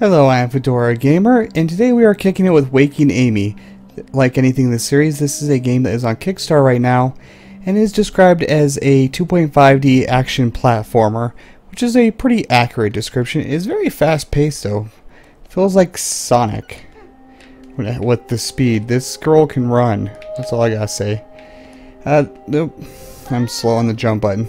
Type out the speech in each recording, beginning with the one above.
Hello, I am Fedora Gamer, and today we are kicking it with Waking Amy. Like anything in this series, this is a game that is on Kickstarter right now, and is described as a 2.5D action platformer, which is a pretty accurate description. It is very fast-paced, though. It feels like Sonic with the speed. This girl can run. That's all I gotta say. Nope. I'm slow on the jump button.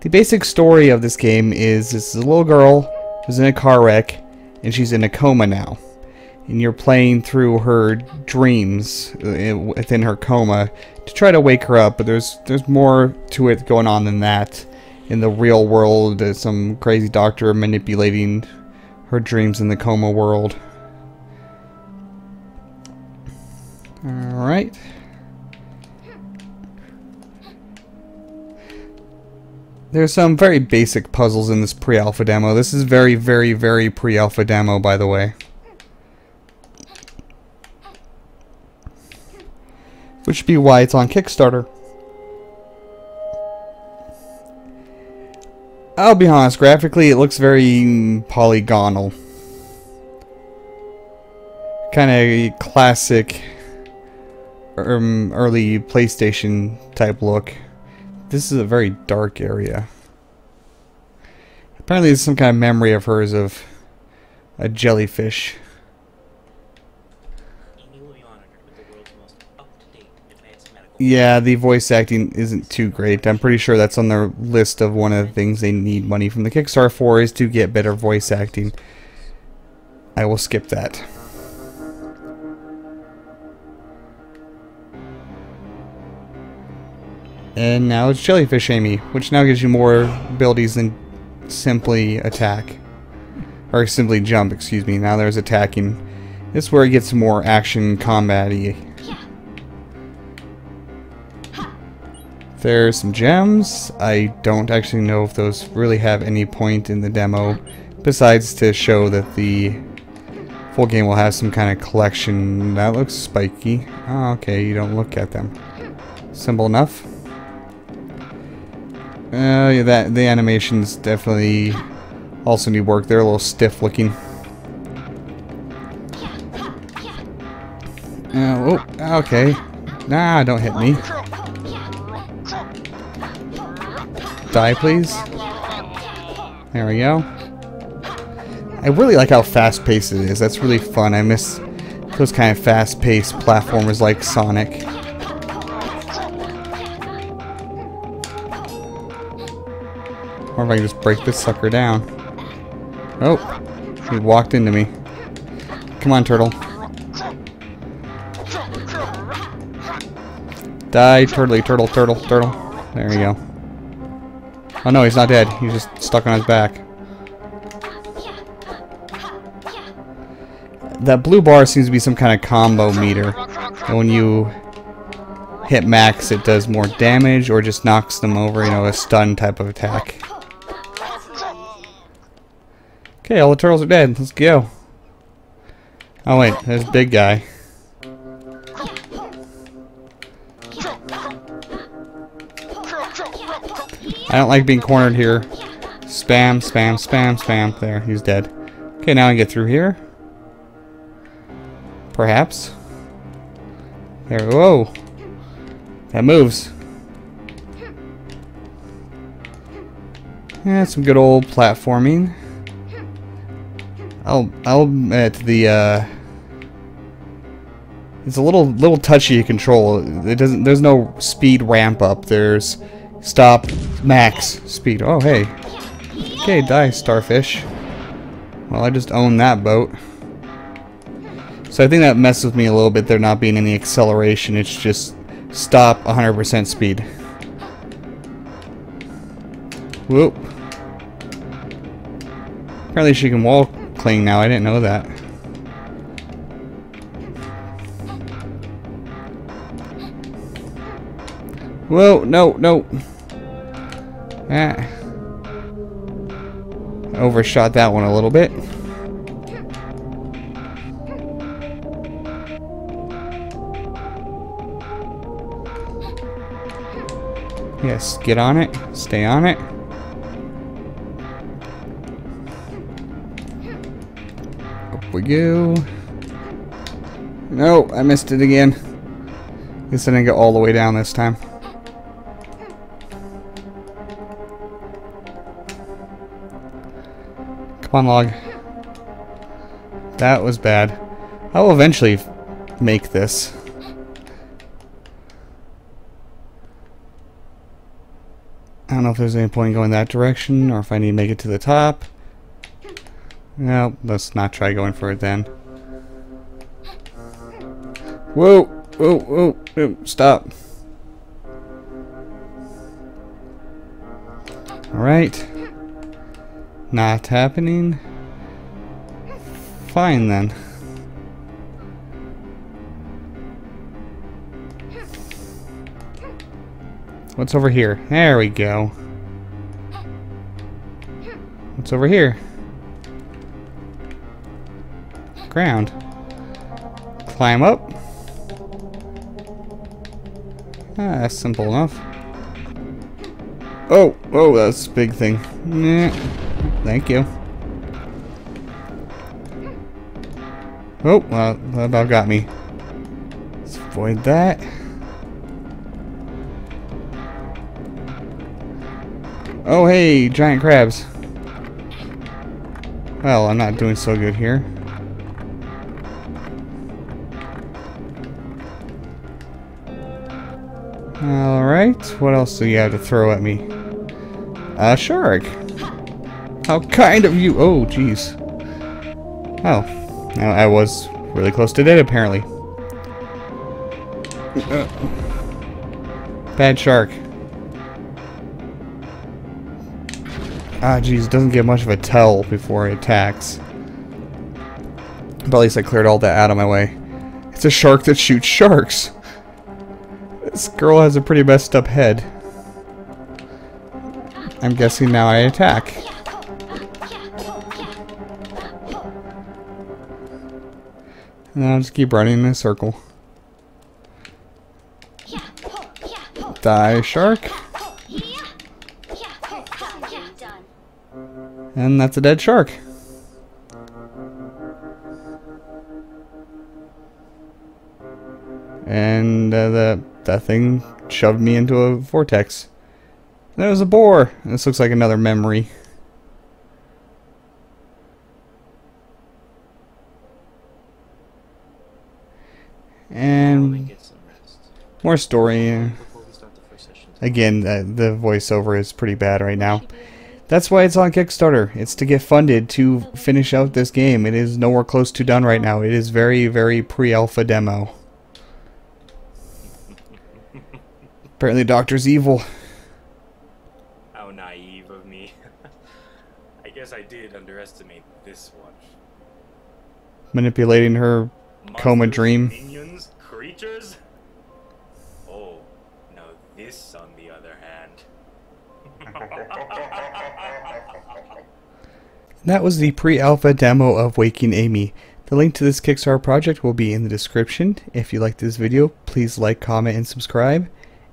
The basic story of this game is this is a little girl who's in a car wreck and she's in a coma now, and you're playing through her dreams within her coma to try to wake her up, but there's more to it going on than that. In the real world, there's some crazy doctor manipulating her dreams in the coma world. Alright. There's some very basic puzzles in this pre-alpha demo. This is very, very, very pre-alpha demo, by the way. Which should be why it's on Kickstarter. I'll be honest, graphically it looks very polygonal. Kind of classic early PlayStation type look. This is a very dark area. Apparently there's some kind of memory of hers of a jellyfish. Yeah, the voice acting isn't too great. I'm pretty sure that's on their list of one of the things they need money from the Kickstarter for, is to get better voice acting. I will skip that. And now it's Jellyfish Amy, which now gives you more abilities than simply attack. Or simply jump, excuse me. Now there's attacking. This is where it gets more action combat-y. There's some gems. I don't actually know if those really have any point in the demo, besides to show that the full game will have some kind of collection. That looks spiky. Oh, okay, you don't look at them. Simple enough. Yeah, that the animations definitely also need work. They're a little stiff looking. Oh, okay. Nah, don't hit me. Die, please. There we go. I really like how fast-paced it is. That's really fun. I miss those kind of fast-paced platformers like Sonic. Or if I can just break this sucker down. Oh, he walked into me. Come on, turtle. Die, turtley, turtle, turtle, turtle. There we go. Oh no, he's not dead. He's just stuck on his back. That blue bar seems to be some kind of combo meter. And when you hit max, it does more damage or just knocks them over, you know, a stun type of attack. Okay, all the turtles are dead. Let's go. Oh wait, there's a big guy. I don't like being cornered here. Spam, spam, spam, spam. There, he's dead. Okay, now I can get through here. Perhaps. There, whoa. That moves. Yeah, some good old platforming. I'll admit the it's a little touchy to control. It doesn't. There's no speed ramp up. There's stop, max speed. Oh hey, okay, die, starfish. Well, I just owned that boat. So I think that messes with me a little bit. There not being any acceleration. It's just stop 100% speed. Whoop. Apparently she can wall cling now, I didn't know that. Whoa, no, no. Ah. Overshot that one a little bit. Yes, get on it, stay on it. we go. No, I missed it again. Guess I didn't go all the way down this time. Come on, log. That was bad. I will eventually make this. I don't know if there's any point in going that direction or if I need to make it to the top. No, let's not try going for it then. Whoa, whoa, whoa, whoa, stop. Alright. Not happening. Fine then. What's over here? There we go. What's over here? Ground. Climb up. Ah, that's simple enough. Oh, oh, that's a big thing. Nah, thank you. Oh, well, that about got me. Let's avoid that. Oh, hey, giant crabs. Well, I'm not doing so good here. Alright, what else do you have to throw at me? A shark! How kind of you! Oh, jeez. Oh, I was really close to dead, apparently. Bad shark. Ah, jeez, doesn't get much of a tell before it attacks. But at least I cleared all that out of my way. It's a shark that shoots sharks! This girl has a pretty messed up head. I'm guessing now I attack. And I'll just keep running in a circle. Die, shark. And that's a dead shark. And that thing shoved me into a vortex. There was a boar. This looks like another memory. And more story. Again, the voiceover is pretty bad right now. That's why it's on Kickstarter. It's to get funded to finish out this game. It is nowhere close to done right now. It is very, very pre-alpha demo. Apparently, Doctor's evil. How naive of me. I guess I did underestimate this one. Manipulating her coma dream. Minions, creatures? Oh, no, this on the other hand. That was the pre-alpha demo of Waking Amy. The link to this Kickstarter project will be in the description. If you liked this video, please like, comment, and subscribe.